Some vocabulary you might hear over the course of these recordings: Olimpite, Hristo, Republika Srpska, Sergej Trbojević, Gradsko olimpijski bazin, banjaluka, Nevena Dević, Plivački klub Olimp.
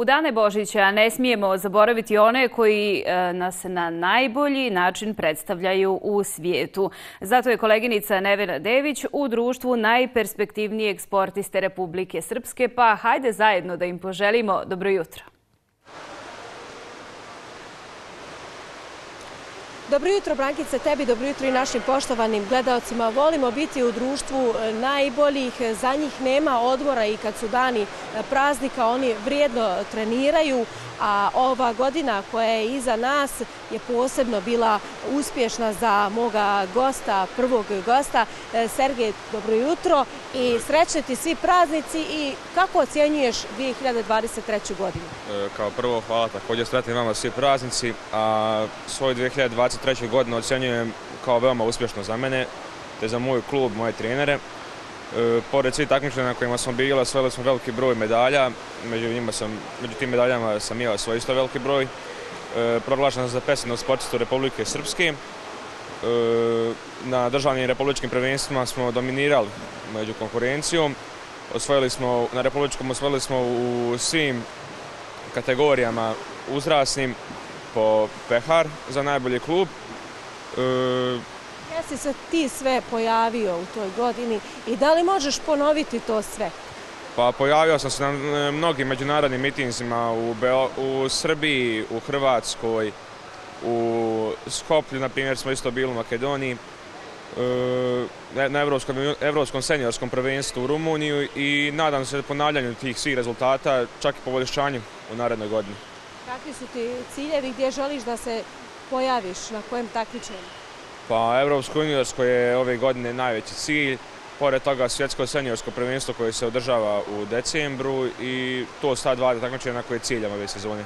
U dane Božića ne smijemo zaboraviti one koji nas na najbolji način predstavljaju u svijetu. Zato je koleginica Nevena Dević u društvu najperspektivnijeg sportiste Republike Srpske, pa hajde zajedno da im poželimo dobro jutro. Dobro jutro, Brankice, tebi, dobro jutro i našim poštovanim gledalcima. Volimo biti u društvu najboljih, za njih nema odmora i kad su dani praznika oni vrijedno treniraju, a ova godina koja je iza nas je posebno bila uspješna za moga gosta, prvog gosta. Sergej, dobro jutro i srećni ti svi praznici i kako ocjenjuješ 2023. godinu? Kao prvo, hvala također, sretni vama svi praznici, a svoju 2023. godinu ocjenjujem kao veoma uspješno za mene, te za moj klub, moje trenere. Pored svih takmičenja na kojima smo bili, osvojili smo veliki broj medalja, među tim medaljama sam imao svoj isto veliki broj. Proglašen sam za posebnog sportistu Republike Srpske. Na državnim i republičkim prvenstvima smo dominirali među konkurencijom. Na republičkom osvojili smo u svim kategorijama uzrasnim po pehar za najbolji klub. Gdje si se ti sve pojavio u toj godini i da li možeš ponoviti to sve? Pa pojavio sam se na mnogim međunarodnim mitinzima u Srbiji, u Hrvatskoj, u Skoplju, na primjer smo isto bili u Makedoniji, na evropskom seniorskom prvenstvu u Rumuniju i nadam se ponavljanju tih svih rezultata, čak i poboljšanju u narednoj godini. Kakvi su ti ciljevi, gdje želiš da se pojaviš, na kojem takmičenju? Pa Evropsko juniorsko je ove godine najveći cilj, pored toga svjetsko seniorsko prvenstvo koje se održava u decembru i to sta dva takmičenja na koje ciljamo ove sezone.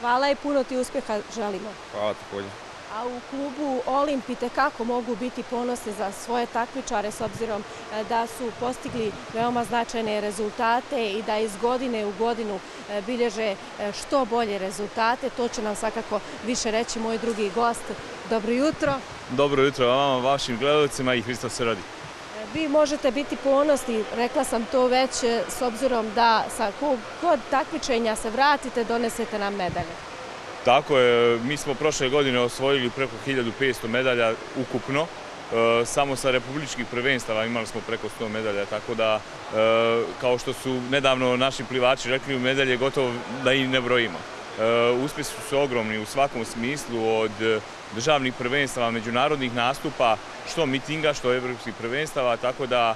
Hvala i puno ti uspjeha želimo. Hvala također. A u klubu Olimpite kako mogu biti ponosni za svoje takmičare s obzirom da su postigli veoma značajne rezultate i da iz godine u godinu bilježe što bolje rezultate? To će nam svakako više reći moj drugi gost. Dobro jutro. Dobro jutro vama, vašim gledalcima i Hristo se rodi. Vi možete biti ponosni, rekla sam to već, s obzirom da sa kod takmičenja se vratite, donesete nam medalje. Tako je, mi smo prošle godine osvojili preko 1500 medalja ukupno, samo sa republičkih prvenstava imali smo preko 100 medalja, tako da, kao što su nedavno naši plivači rekli, medalje gotovo da i ne brojimo. Uspjesi su ogromni u svakom smislu, od državnih prvenstava, međunarodnih nastupa, što mitinga, što evropskih prvenstava, tako da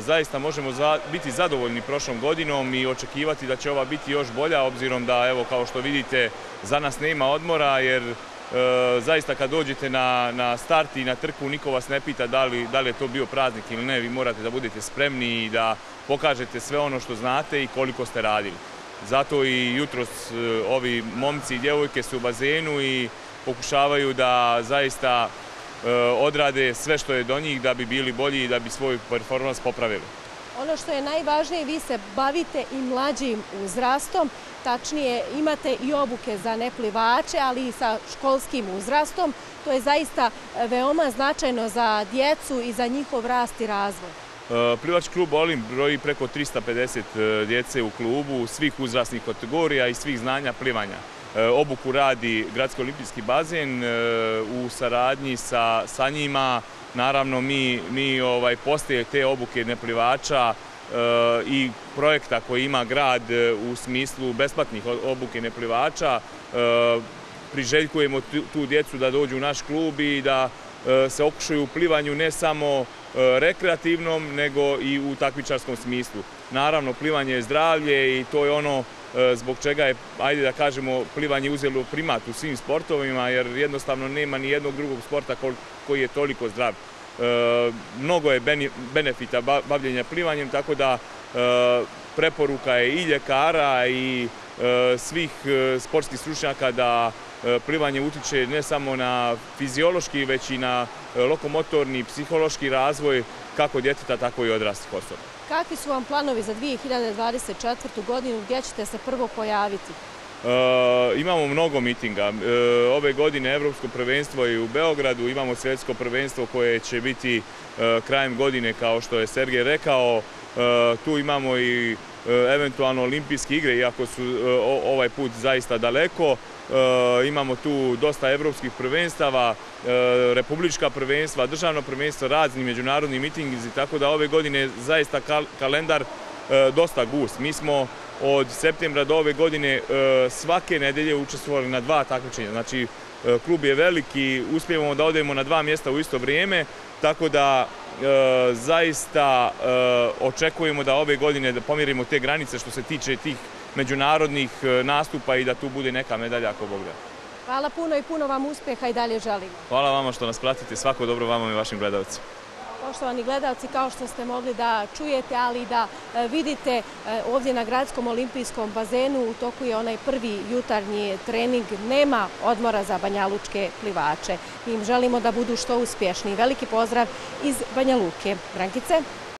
zaista možemo biti zadovoljni prošlom godinom i očekivati da će ova biti još bolja, obzirom da, evo, kao što vidite, za nas nema odmora, jer zaista kad dođete na start i na trku, niko vas ne pita da li je to bio praznik ili ne, vi morate da budete spremni i da pokažete sve ono što znate i koliko ste radili. Zato i jutros ovi momci i djevojke su u bazenu i pokušavaju da zaista odrade sve što je do njih da bi bili bolji i da bi svoj performans popravili. Ono što je najvažnije, vi se bavite i mlađim uzrastom, tačnije imate i obuke za neplivače, ali i sa školskim uzrastom. To je zaista veoma značajno za djecu i za njihov rast i razvoj. Plivački klub Olimp broji preko 350 djece u klubu, svih uzrasnih kategorija i svih znanja plivanja. Obuku radi Gradsko olimpijski bazin u saradnji sa njima. Naravno, mi postaje te obuke neplivača i projekta koji ima grad u smislu besplatnih obuke neplivača. Priželjkujemo tu djecu da dođu u naš klub i da se okušaju u plivanju ne samo rekreativnom, nego i u takmičarskom smislu. Naravno, plivanje je zdravlje i to je ono zbog čega je, ajde da kažemo, plivanje uzelo primat u svim sportovima, jer jednostavno nema ni jednog drugog sporta koji je toliko zdrav. Mnogo je benefita bavljenja plivanjem, tako da preporuka je i ljekara i svih sportskih stručnjaka da plivanje utiče ne samo na fiziološki, već i na lokomotorni, psihološki razvoj kako djeteta, tako i odraslih osoba. Kakvi su vam planovi za 2024. godinu, gdje ćete se prvo pojaviti? Imamo mnogo mitinga. Ove godine Evropsko prvenstvo je u Beogradu, imamo svjetsko prvenstvo koje će biti krajem godine, kao što je Sergej rekao. Tu imamo i eventualno olimpijske igre, iako su ovaj put zaista daleko. Imamo tu dosta evropskih prvenstava, republička prvenstva, državno prvenstvo, razni međunarodni mitingizi, tako da ove godine zaista kalendar dosta gust. Mi smo od septembra do ove godine svake nedelje učestvovali na 2 takmičenja. Znači, klub je veliki, uspijemo da odemo na 2 mjesta u isto vrijeme, tako da zaista očekujemo da ove godine da pomirimo te granice što se tiče tih međunarodnih nastupa i da tu bude neka medalja ako Bog da. Hvala puno i puno vam uspjeha i dalje želim. Hvala vama što nas pratite, svako dobro vama i vašim gledalcima. Poštovani gledalci, kao što ste mogli da čujete, ali i da vidite, ovdje na Gradskom olimpijskom bazenu u toku je onaj prvi jutarnji trening. Nema odmora za banjalučke plivače. Im želimo da budu što uspješni. Veliki pozdrav iz Banja Luke. Brankice?